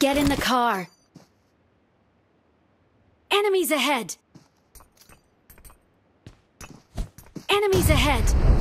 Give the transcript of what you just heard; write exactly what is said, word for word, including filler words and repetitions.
Get in the car. Enemies ahead. Enemies ahead.